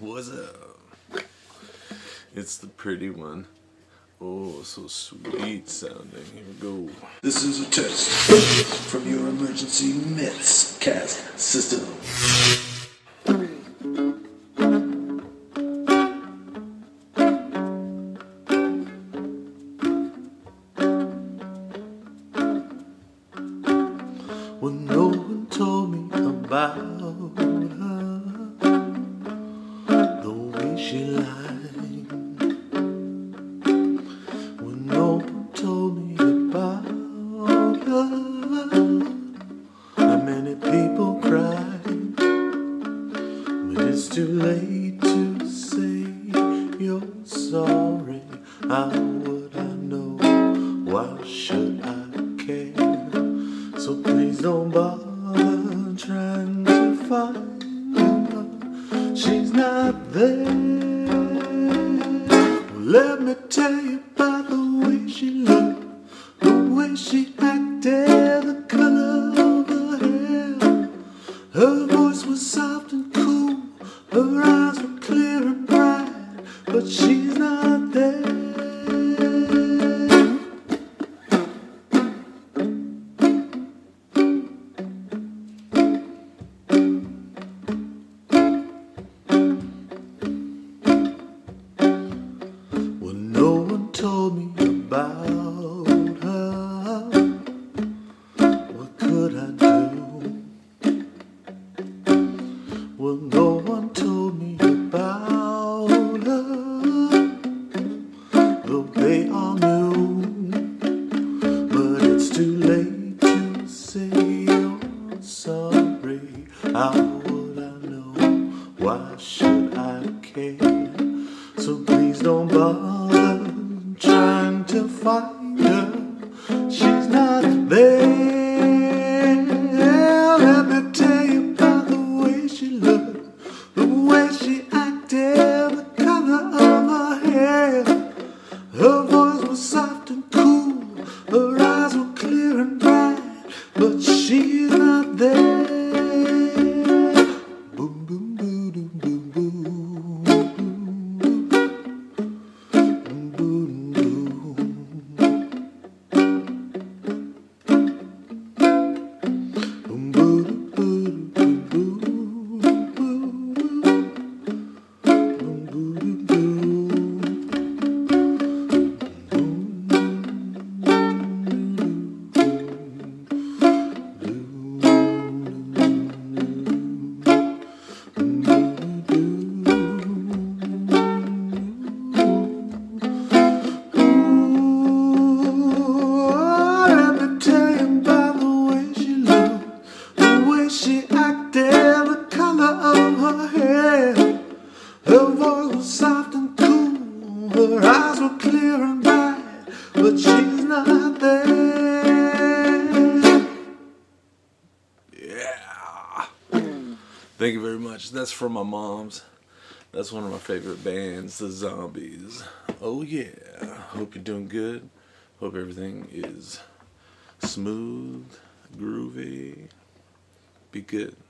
What's up? It's the pretty one. Oh, so sweet sounding. Here we go. This is a test from your emergency meds cast system. Well, no one told me about her, the way she lied. Well, no one told me about her, how many people cried. But it's too late to say you're sorry. How would I know? Why should I care? So please don't bother trying to find her. She's not there. Well, let me tell you about the way she looked, the way she acted, the color of her hair. Her voice was soft and cool, her eyes were clear and bright, but she's not there. Told me about her. What could I do? Well, no one told me about her, though they all knew. But it's too late to say you're sorry. How would I know? Why should I care? So please don't bother trying to find her. She's not there. Let me tell you about the way she looked, the way she acted, the color of her hair. Her voice was soft and cool, her eyes were clear and bright, but she's not there. Boom, boom, boom, boom, boom, boom. Her eyes were clear and bright, but she's not there. Yeah. Thank you very much. That's from my mom's. That's one of my favorite bands, The Zombies. Oh yeah. Hope you're doing good. Hope everything is smooth, groovy. Be good.